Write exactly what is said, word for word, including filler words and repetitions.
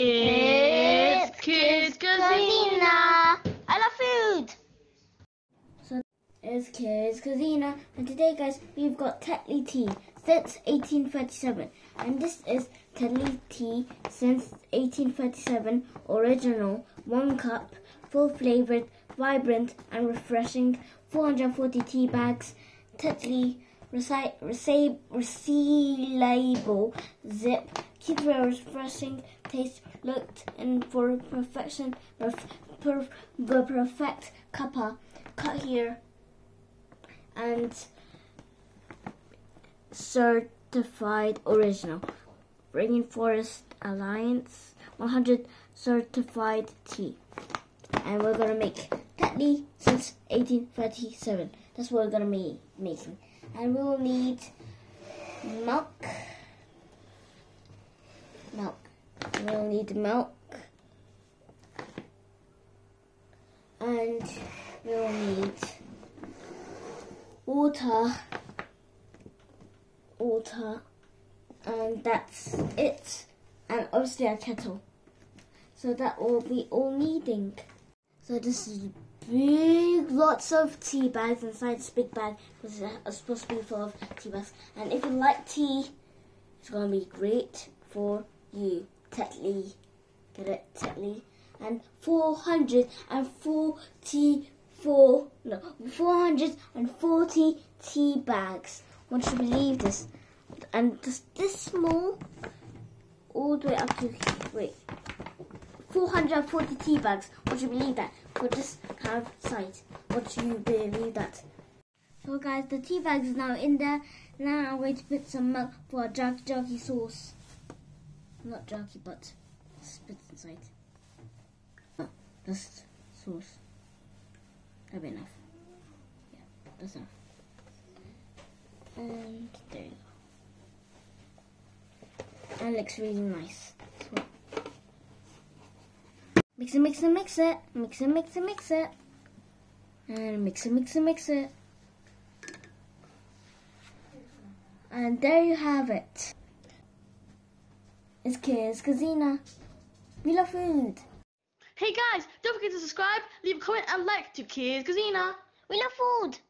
It's Kids' Cozina. I love food. So it's Kids' Cozina, and today, guys, we've got Tetley tea since eighteen thirty-seven, and this is Tetley tea since eighteen thirty-seven original, one cup, full flavored, vibrant, and refreshing. four hundred forty tea bags. Tetley resealable zip. Keep a refreshing taste, looked in for perfection, the perf, perf, perfect cuppa, cut here, and certified original, Rainforest Alliance, one hundred certified tea, and we're gonna make Tetley since eighteen thirty-seven. That's what we're gonna be making, and we will need milk. Milk. We'll need milk, and we'll need water, water, and that's it. And obviously a kettle. So that will be all needing. So this is big, lots of tea bags inside this big bag, because it's supposed to be full of tea bags. And if you like tea, it's gonna be great for you. Tetley, get it, Tetley, and four hundred forty-four, no, four hundred forty tea bags. One should believe this, and just this small, all the way up to, wait, four hundred forty tea bags. Would you believe that? We'll just have size. Would you believe that? So guys, the tea bag is now in there. Now I'm going to put some milk for our jerky jerky sauce. Not jerky, but spit inside. Oh, just sauce. That'll be enough. Yeah, that's enough. And there you go. And it looks really nice. So, mix it, mix it, mix it. Mix it, mix it, mix it. And mix it, mix it, mix it. And there you have it. It's Kids' Cozina. We love food. Hey guys, don't forget to subscribe, leave a comment, and like to Kids' Cozina. We love food.